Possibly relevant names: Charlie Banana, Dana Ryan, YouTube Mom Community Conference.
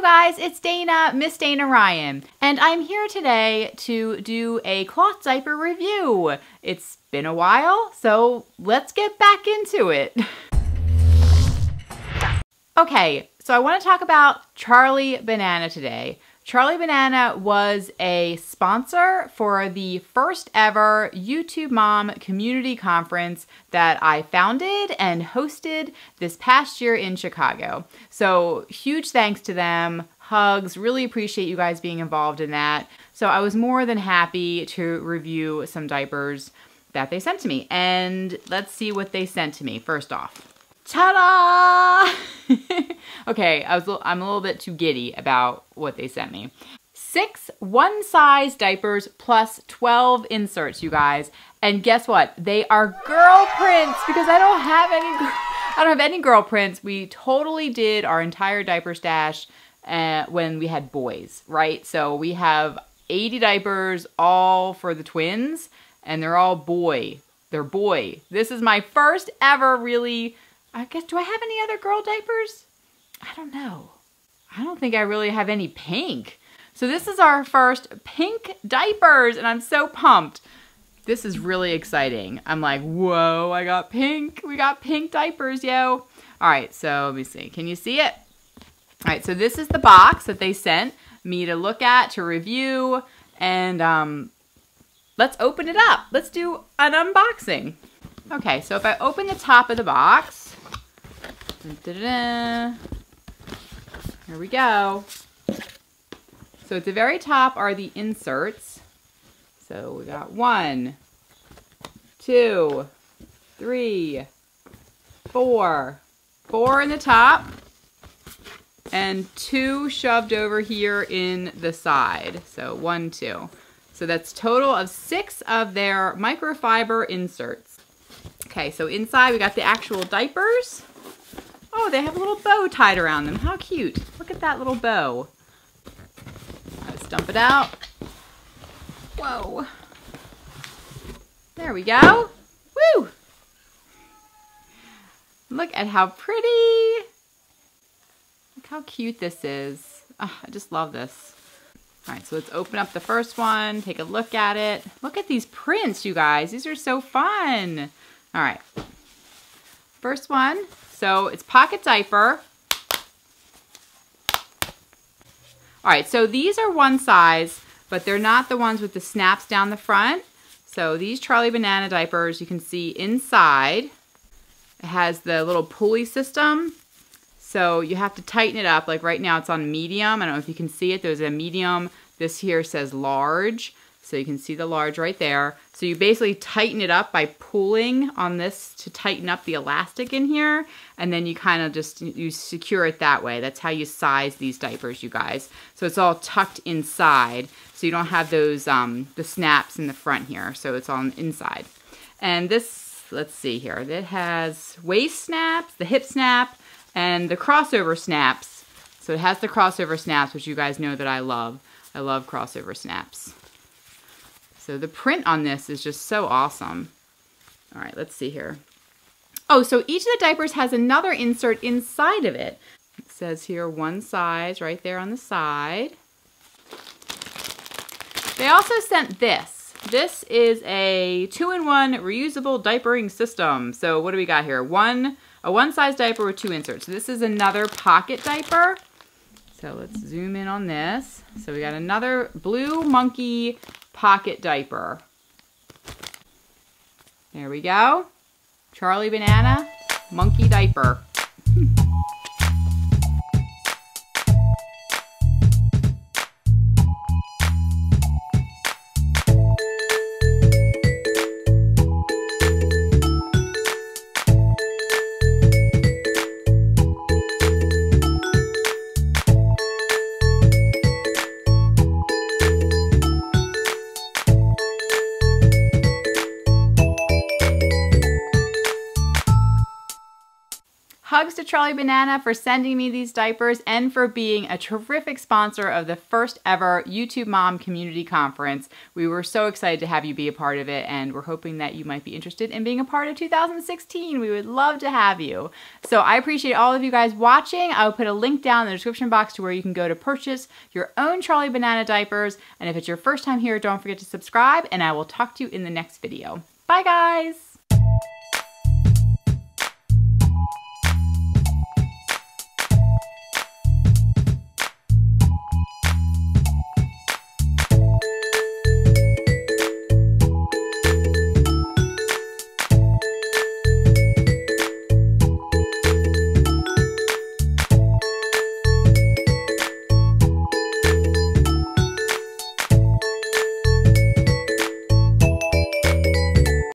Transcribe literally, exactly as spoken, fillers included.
you guys, it's Dana, Miss Dana Ryan, and I'm here today to do a cloth diaper review. It's been a while, so let's get back into it. Okay, so I want to talk about Charlie Banana today. Charlie Banana was a sponsor for the first ever YouTube Mom Community Conference that I founded and hosted this past year in Chicago. So huge thanks to them, hugs, really appreciate you guys being involved in that. So I was more than happy to review some diapers that they sent to me. And let's see what they sent to me first off. Ta-da! Okay, I was, I'm a little bit too giddy about what they sent me. Six one-size diapers plus twelve inserts, you guys. And guess what? They are girl prints because I don't have any, I don't have any girl prints. We totally did our entire diaper stash uh, when we had boys, right? So we have eighty diapers all for the twins and they're all boy. They're boy. This is my first ever really... I guess, do I have any other girl diapers? I don't know. I don't think I really have any pink. So this is our first pink diapers and I'm so pumped. This is really exciting. I'm like, whoa, I got pink. We got pink diapers, yo. All right, so let me see. Can you see it? All right, so this is the box that they sent me to look at, to review, and um, let's open it up. Let's do an unboxing. Okay, so if I open the top of the box, here we go. So at the very top are the inserts. So we got one, two, three, four. Four in the top and two shoved over here in the side. So one, two. So that's total of six of their microfiber inserts. Okay, so inside we got the actual diapers. Oh, they have a little bow tied around them. How cute. Look at that little bow. Let's dump it out. Whoa. There we go. Woo! Look at how pretty. Look how cute this is. Oh, I just love this. All right, so let's open up the first one, take a look at it. Look at these prints, you guys. These are so fun. All right. First one. So it's pocket diaper. All right, so these are one size, but they're not the ones with the snaps down the front. So these Charlie Banana diapers, you can see inside, it has the little pulley system. So you have to tighten it up. Like right now it's on medium. I don't know if you can see it, there's a medium. This here says large. So you can see the large right there. So you basically tighten it up by pulling on this to tighten up the elastic in here. And then you kind of just, you secure it that way. That's how you size these diapers, you guys. So it's all tucked inside. So you don't have those, um, the snaps in the front here. So it's all inside. And this, let's see here. It has waist snaps, the hip snap, and the crossover snaps. So it has the crossover snaps, which you guys know that I love. I love crossover snaps. So the print on this is just so awesome. All right, let's see here. Oh, so each of the diapers has another insert inside of it. It says here one size right there on the side. They also sent this. This is a two-in-one reusable diapering system. So what do we got here? One, a one-size diaper with two inserts. So this is another pocket diaper. So let's zoom in on this. So we got another blue monkey pocket diaper. There we go. Charlie Banana monkey diaper. hugs to Charlie Banana for sending me these diapers and for being a terrific sponsor of the first ever YouTube Mom Community Conference. We were so excited to have you be a part of it, and we're hoping that you might be interested in being a part of two thousand sixteen. We would love to have you. So I appreciate all of you guys watching. I'll put a link down in the description box to where you can go to purchase your own Charlie Banana diapers. And if it's your first time here, don't forget to subscribe, and I will talk to you in the next video. Bye guys!